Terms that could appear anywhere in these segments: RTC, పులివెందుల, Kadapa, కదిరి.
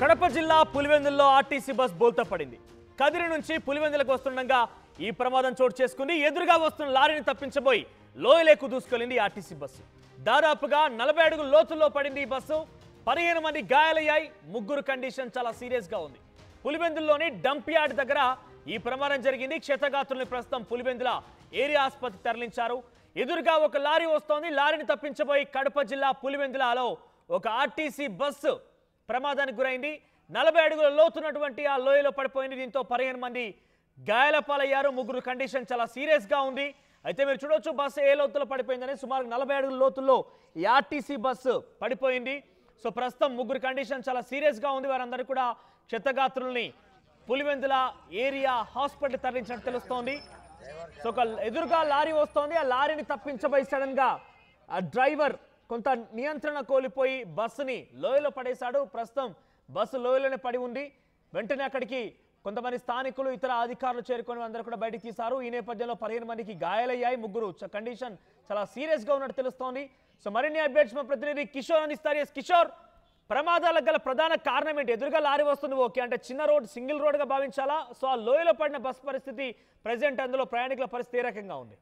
కడప జిల్లా పులివెందులలో RTC bus బోల్తా పడింది। కదిరి నుంచి పులివెందులకు వస్తుండగా ఈ ప్రమాదం చోటు చేసుకుంది। ఎదురుగా వస్తున్న లారీని తప్పించబోయి లోయలేకు దూసుకెళ్లింది ఆర్టీసీ బస్సు। దాదాపుగా 40 అడుగుల లోతులో పడింది ఈ బస్సు। 15 మంది గాయాలయ్యాయి। ముగ్గురు కండిషన్ చాలా సీరియస్ గా ఉంది। పులివెందులలోని డంప్ యార్డ్ దగ్గర ఈ ప్రమాదం జరిగింది। క్షతగాత్రుల్ని ప్రస్తుతం పులివెందుల ఏరియా ఆసుపత్రికి తరలించారు। ఎదురుగా ఒక లారీ వస్తోంది। లారీని తప్పించబోయి కడప జిల్లా పులివెందులలో ఒక ఆర్టీసీ బస్సు ప్రమాదానికి గురైంది। 40 అడుగుల లోతున్నటువంటి ఆ లోయలో పడిపోయింది। దీంతో 15 మంది గాయాల పాలయ్యారు। ముగ్గురు కండిషన్ చాలా సీరియస్ గా ఉంది। అయితే మీరు చూడొచ్చు బస్సు ఏ లోతులో పడిపోయిందని। సుమారు 40 అడుగుల లోతుల్లో ఈ ఆర్టీసీ బస్సు పడిపోయింది। సో ప్రస్తుతం ముగ్గురు కండిషన్ చాలా సీరియస్ గా ఉంది। వారందరూ కూడా క్షతగాత్రుల్ని పులివెందుల ఏరియా హాస్పిటల్ తరలించినట్టు తెలుస్తోంది। సో ఎదురుగా లారీ వస్తోంది। ఆ లారీని తప్పించబోయి సడన్ గా ఆ డ్రైవర్ కొంత నియంత్రణ కోల్పోయి బస్సుని లోయలో పడేశాడు। ప్రస్తుతం బస్సు లోయలోనే పడి ఉంది। వెంటనే అక్కడికి కొంతమంది స్థానికులు ఇతర అధికారులు చేరుకొని అందరూ కూడా బయటికి తీశారు। ఈ నేపథ్యంలో 15 మందికి గాయాలయ్యాయి। ముగ్గురు కండిషన్ చాలా సీరియస్ గా ఉన్నట్టు తెలుస్తోంది। సో మరిన్ని అప్డేట్స్ మా ప్రతినిధి కిషోర్ అందిస్తారు। కిషోర్, ప్రమాదాలకు గల ప్రధాన కారణం ఏంటి? ఎదురుగా లారీ వస్తుంది, ఓకే, అంటే చిన్న రోడ్ సింగిల్ రోడ్ గా భావించాలా? సో ఆ లోయలో పడిన బస్సు పరిస్థితి ప్రజెంట్, అందులో ప్రయాణికుల పరిస్థితి ఏ రకంగా ఉంది?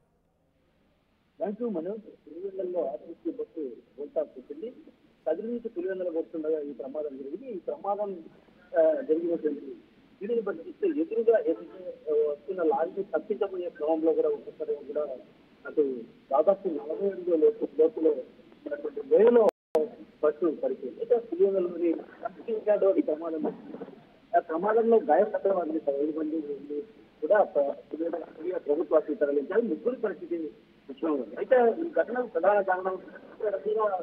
కదిరి నుంచి పులివెందులకు వస్తుండగా ఈ ప్రమాదం జరిగింది। ఈ ప్రమాదం జరిగినటువంటి వీడిని బట్టి ఇస్తే ఎదురుగా వస్తున్న లారీని తప్పించబోయే క్రమంలో కూడా ఒకసారి కూడా అటు దాదాపు 40 లోతులో ఉన్నటువంటి వేలో బస్సు పడిపోయింది। అయితే పులివెందులలోని కట్టించాడో ఈ ప్రమాదం వచ్చింది। ఆ ప్రమాదంలో గాయపడ్డ వారిని 5 మంది కూడా ప్రభుత్వ తరలించారు। ముగ్గురు పరిస్థితి ఉంది। అయితే ఈ ఘటనకు ప్రధాన కారణం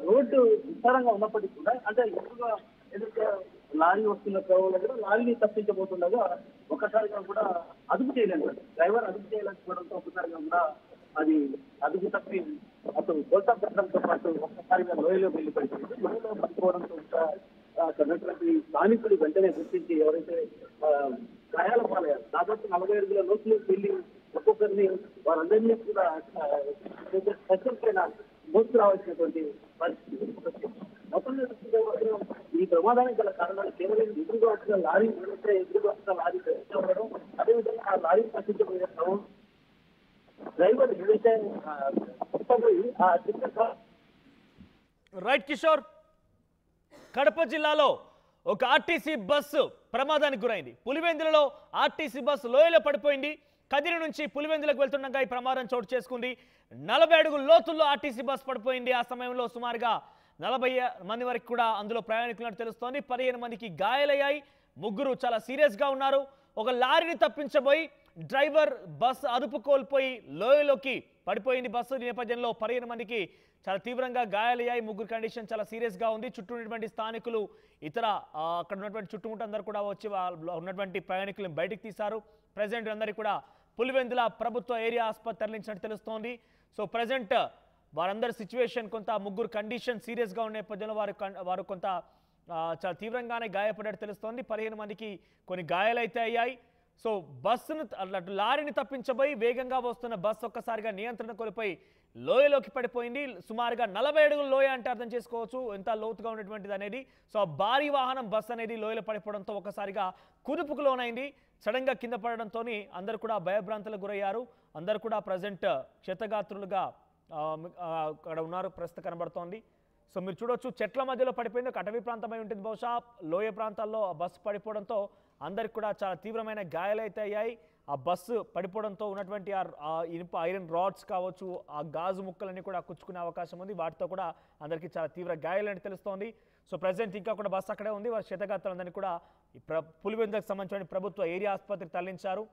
రోడ్డు విస్తారంగా ఉన్నప్పటికీ కూడా, అంటే ఎక్కువగా ఎదురుగా లారీ వస్తున్న క్రమంలో కూడా లారీని తప్పించబోతుండగా ఒకసారిగా కూడా అదుపు చేయలేదు డ్రైవర్। అదుపు చేయలేకపోవడంతో ఒకసారిగా కూడా అది అదుపు తప్పి అతను గోల్తా పెట్టడంతో పాటు ఒక్కసారిగా లోయలో వెళ్ళి పడిపోయింది। లోయలో పడిపోవడంతో కూడా అక్కడ ఉన్నటువంటి స్థానికులు వెంటనే గుర్తించి ఎవరైతే గాయాల పాలయ్యారు, దాదాపు 40 అడుగుల లోతులోకి వెళ్ళి ఒక్కొక్కరిని వారందరినీ కూడా మోసుకు రావాల్సినటువంటి పరిస్థితి మొత్తంగా ఈ ప్రమాదానికి గల కారణాలు కేవలం ఎదురుగా వచ్చిన లారీ ఏదైతే ఎదురుగా వచ్చిన లారీ ఉండడం, అదేవిధంగా ఆ లారీ తప్పించబోయే క్రమం డ్రైవర్ ఏదైతే తప్పబోయి ఆ చిత్ర రైట్ కిషోర్, కడప జిల్లాలో ఒక ఆర్టీసీ బస్సు ప్రమాదానికి గురైంది। పులివెందులలో ఆర్టీసీ బస్సు లోయలో పడిపోయింది। కదిరి నుంచి పులివెందులకు వెళ్తుండగా ఈ ప్రమాదం చోటు చేసుకుంది। 40 అడుగుల లోతుల్లో ఆర్టీసీ బస్సు పడిపోయింది। ఆ సమయంలో సుమారుగా 40 మంది వరకు కూడా అందులో ప్రయాణికులు తెలుస్తోంది। 15 మందికి గాయాలయ్యాయి। ముగ్గురు చాలా సీరియస్ గా ఉన్నారు। ఒక లారీని తప్పించబోయి డ్రైవర్ బస్సు అదుపు కోల్పోయి లోయలోకి పడిపోయింది బస్సు। ఈ నేపథ్యంలో 15 మందికి చాలా తీవ్రంగా గాయాలయ్యాయి। ముగ్గురు కండిషన్ చాలా సీరియస్ గా ఉంది। చుట్టూ ఉన్నటువంటి స్థానికులు ఇతర అక్కడ ఉన్నటువంటి చుట్టుముట్టు అందరూ కూడా వచ్చి ఉన్నటువంటి ప్రయాణికులను బయటకు తీశారు। ప్రజెంట్ అందరికీ కూడా పులివెందుల ప్రభుత్వ ఏరియా ఆసుపత్రి తరలించినట్టు తెలుస్తోంది। సో ప్రజెంట్ వారందరి సిచ్యువేషన్ కొంత ముగ్గురు కండిషన్ సీరియస్గా ఉన్న నేపథ్యంలో వారు కొంత చాలా తీవ్రంగానే గాయపడ్డట్టు తెలుస్తోంది। 15 మందికి కొన్ని గాయాలైతే అయ్యాయి। సో బస్సును లారీని తప్పించబోయి వేగంగా వస్తున్న బస్సు ఒక్కసారిగా నియంత్రణ కోల్పోయి లోయలోకి పడిపోయింది। సుమారుగా 40 అడుగుల లోయ అంటే అర్థం చేసుకోవచ్చు ఎంత లోతుగా ఉన్నటువంటిది అనేది। సో భారీ వాహనం బస్ అనేది లోయలో పడిపోవడంతో ఒక్కసారిగా కుదుపుకు లోనైంది। సడన్ గా కింద పడడంతో అందరు కూడా భయభ్రాంతులకు గురయ్యారు। అందరు కూడా ప్రజెంట్ క్షతగాత్రులుగా అక్కడ ఉన్నారు ప్రస్తుతం కనబడుతోంది। సో మీరు చూడొచ్చు చెట్ల మధ్యలో పడిపోయింది। ఒక అటవీ ప్రాంతమై ఉంటుంది బహుశా। లోయ ప్రాంతాల్లో బస్సు పడిపోవడంతో అందరికి కూడా చాలా తీవ్రమైన గాయాలైతే అయ్యాయి। ఆ బస్సు పడిపోవడంతో ఉన్నటువంటి ఆ ఇనుప ఐరన్ రాడ్స్ కావచ్చు, ఆ గాజు ముక్కలన్నీ కూడా కుచ్చుకునే అవకాశం ఉంది। వాటితో కూడా అందరికీ చాలా తీవ్ర గాయాలని తెలుస్తోంది। సో ప్రజెంట్ ఇంకా కూడా బస్సు అక్కడే ఉంది। వారి క్షతగాత్రులందరినీ కూడా పులివెందులకు సంబంధించిన ప్రభుత్వ ఏరియా ఆసుపత్రికి తరలించారు।